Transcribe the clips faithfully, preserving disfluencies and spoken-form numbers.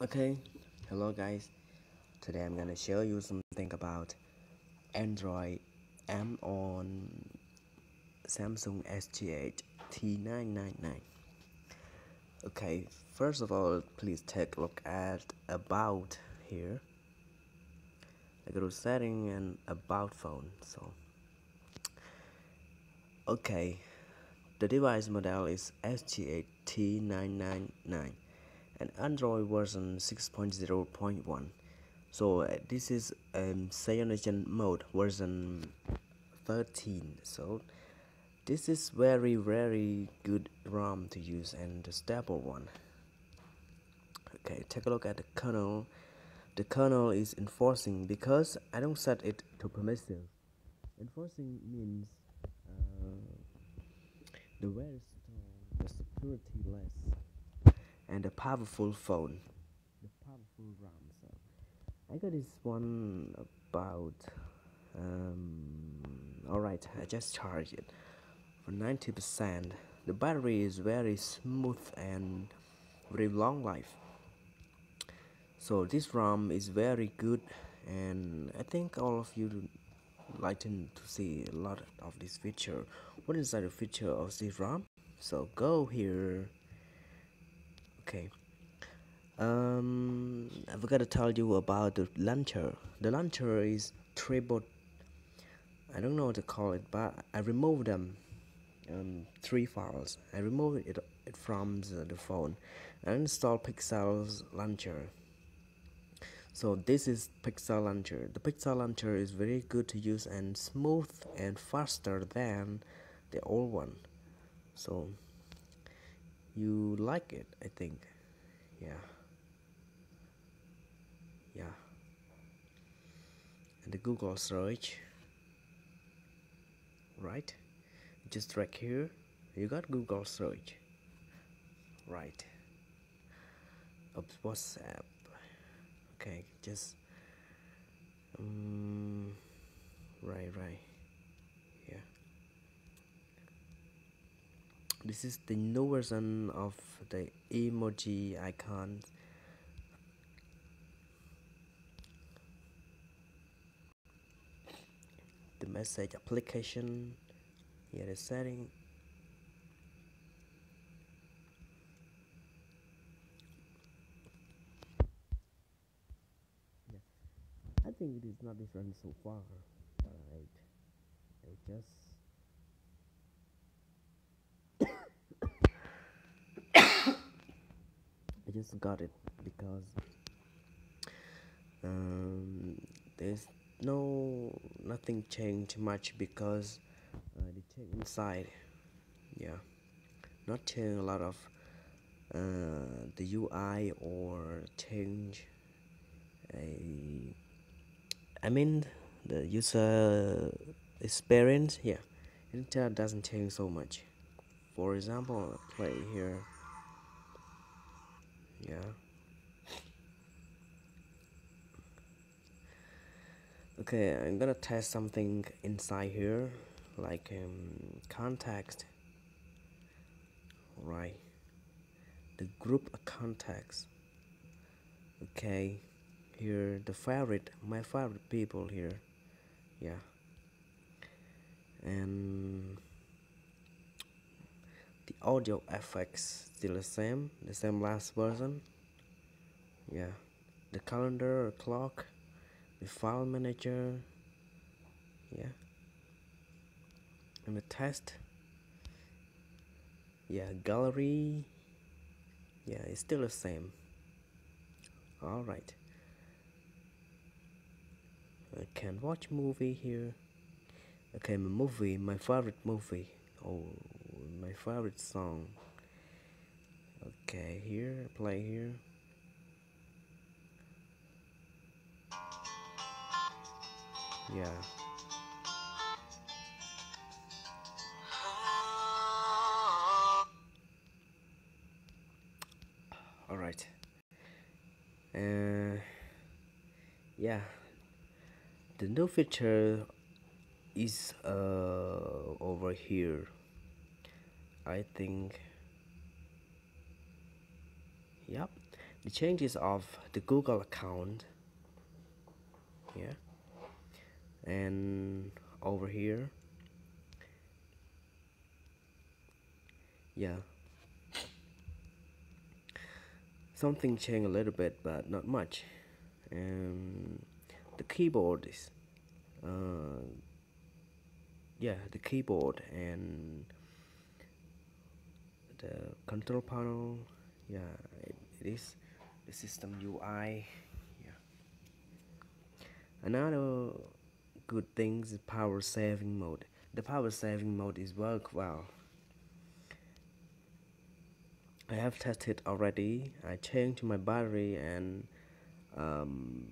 Okay, hello guys. Today I'm gonna show you something about Android M on Samsung S G H T nine nine nine. Okay, first of all, please take a look at About here. I go to Setting and About Phone. So, okay, the device model is S G H T nine nine nine. And Android version six point zero point one. So uh, this is um, CyanogenMod version thirteen. So this is very very good ROM to use and a stable one. Okay, take a look at the kernel. The kernel is enforcing because I don't set it to permissive. Enforcing means uh, the very strong, the security less, and a powerful phone, the powerful RAM. So I got this one about um, alright, I just charged it for ninety percent. The battery is very smooth and very long life, so this ROM is very good, and I think all of you like to see a lot of this feature. What is that feature of this ROM? So go here. Okay, um, I forgot to tell you about the launcher. The launcher is triple, I don't know what to call it, but I removed them, um, three files. I removed it, it from the, the phone and installed Pixel's launcher. So this is Pixel Launcher. The Pixel Launcher is very good to use and smooth and faster than the old one. So you like it, I think. Yeah. Yeah. And the Google search. Right? Just right here. You got Google search. Right. Of WhatsApp. Okay, just um, right, right. This is the new version of the emoji icons. The message application. Here the setting. Yeah. I think it is not different so far. Alright. I just I just got it because um, there's no nothing changed much because uh, the check inside, yeah, not change a lot of uh, the U I or change a, I mean the user experience. Yeah, it doesn't change so much. For example, right here. Yeah. Okay, I'm gonna test something inside here, like um, contact. All right. The group of contacts. Okay. Here the favorite, my favorite people here. Yeah. And the audio effects still the same, the same last version. Yeah, the calendar, clock, the file manager. Yeah, and the test. Yeah, gallery. Yeah, it's still the same. All right. I can watch movie here. Okay, my movie, my favorite movie. Oh. My favorite song. Okay, here, play here. Yeah. All right. Uh, yeah. The new feature is uh over here. I think, yep, the changes of the Google account here, and over here, yeah, something changed a little bit but not much. And the keyboard is uh, yeah the keyboard and the control panel. Yeah, it, it is the system U I. Yeah. Another good thing is power saving mode. The power saving mode is work well. I have tested already. I changed my battery and um,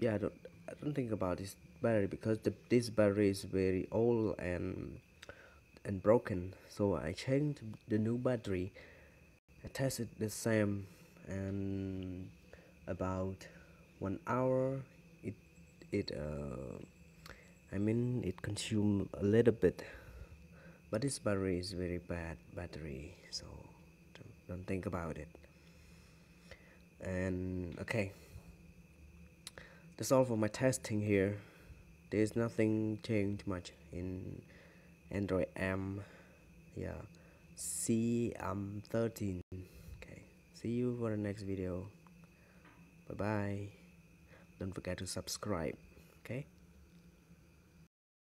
yeah, I don't I don't think about this battery because the, this battery is very old and and broken. So I changed the new battery. I tested the same, and about one hour it it uh I mean it consumed a little bit, but this battery is very bad battery, so don't, don't think about it. And okay, that's all for my testing here. There's nothing changed much in Android M. Yeah, C M thirteen. Okay, see you for the next video. Bye bye. Don't forget to subscribe.